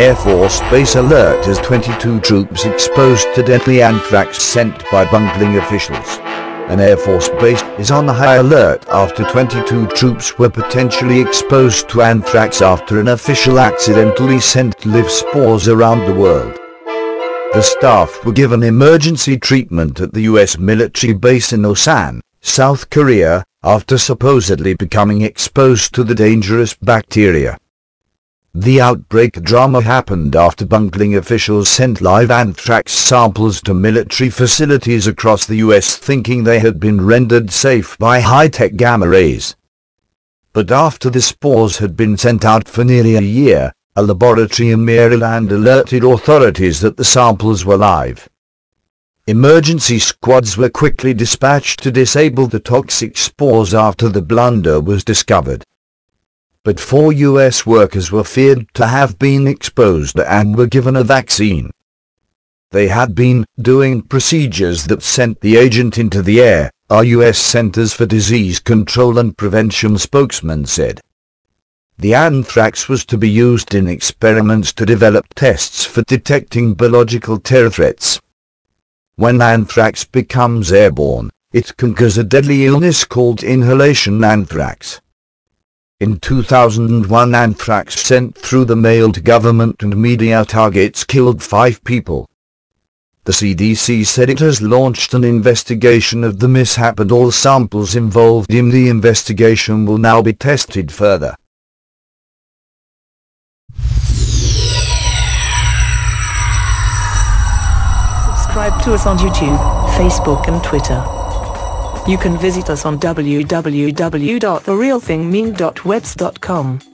Air Force Base Alert has 22 troops exposed to deadly anthrax sent by bungling officials. An Air Force base is on high alert after 22 troops were potentially exposed to anthrax after an official accidentally sent live spores around the world. The staff were given emergency treatment at the U.S. military base in Osan, South Korea, after supposedly becoming exposed to the dangerous bacteria. The outbreak drama happened after bungling officials sent live anthrax samples to military facilities across the U.S. thinking they had been rendered safe by high-tech gamma rays. But after the spores had been sent out for nearly a year, a laboratory in Maryland alerted authorities that the samples were live. Emergency squads were quickly dispatched to disable the toxic spores after the blunder was discovered. But 4 U.S. workers were feared to have been exposed and were given a vaccine. They had been doing procedures that sent the agent into the air, our U.S. Centers for Disease Control and Prevention spokesman said. The anthrax was to be used in experiments to develop tests for detecting biological terror threats. When anthrax becomes airborne, it can cause a deadly illness called inhalation anthrax. In 2001, anthrax sent through the mail to government and media targets killed 5 people. The CDC said it has launched an investigation of the mishap, and all samples involved in the investigation will now be tested further. Subscribe to us on YouTube, Facebook and Twitter. You can visit us on www.therealthingmean.webs.com.